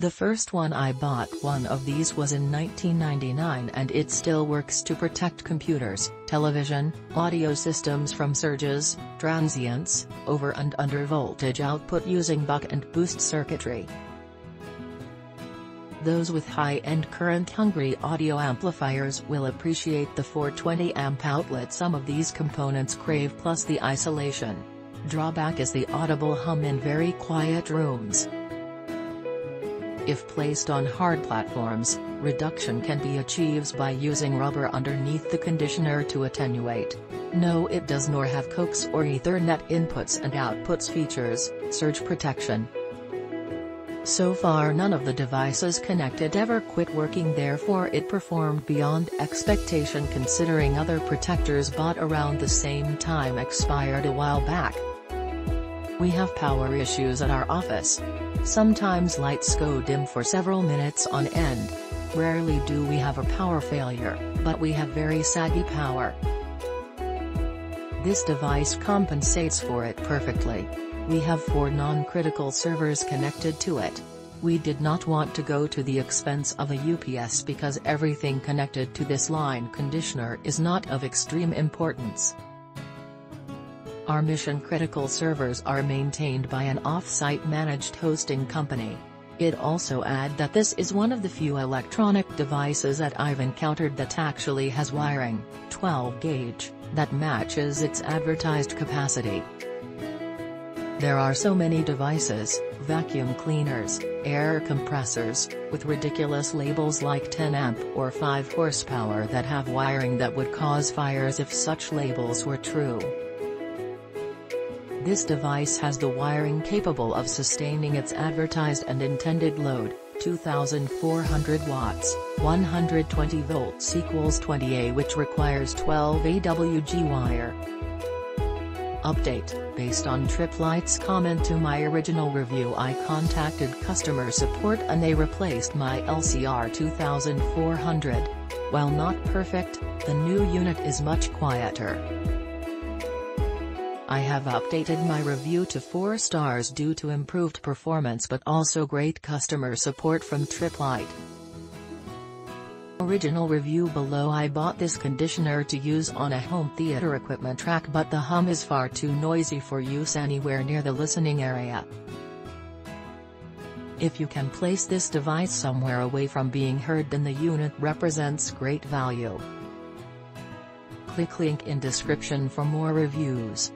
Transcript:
The first one I bought one of these was in 1999 and it still works to protect computers, television, audio systems from surges, transients, over and under voltage output using buck and boost circuitry. Those with high-end current-hungry audio amplifiers will appreciate the 420 amp outlet some of these components crave, plus the isolation. Drawback is the audible hum in very quiet rooms. If placed on hard platforms, reduction can be achieved by using rubber underneath the conditioner to attenuate. No, it does not have coax or Ethernet inputs and outputs features, surge protection. So far none of the devices connected ever quit working, therefore it performed beyond expectation considering other protectors bought around the same time expired a while back. We have power issues at our office. Sometimes lights go dim for several minutes on end. Rarely do we have a power failure, but we have very saggy power. This device compensates for it perfectly. We have 4 non-critical servers connected to it. We did not want to go to the expense of a UPS because everything connected to this line conditioner is not of extreme importance. Our mission-critical servers are maintained by an off-site managed hosting company. It also adds that this is one of the few electronic devices that I've encountered that actually has wiring, 12-gauge, that matches its advertised capacity. There are so many devices, vacuum cleaners, air compressors, with ridiculous labels like 10 amp or 5 horsepower that have wiring that would cause fires if such labels were true. This device has the wiring capable of sustaining its advertised and intended load, 2,400 watts, 120 volts equals 20A, which requires 12 AWG wire. Update: based on Tripp Lite's comment to my original review, I contacted customer support and they replaced my LCR 2400. While not perfect, the new unit is much quieter. I have updated my review to 4 stars due to improved performance but also great customer support from Tripp Lite. Original review below. I bought this conditioner to use on a home theater equipment rack, but the hum is far too noisy for use anywhere near the listening area. If you can place this device somewhere away from being heard, then the unit represents great value. Click link in description for more reviews.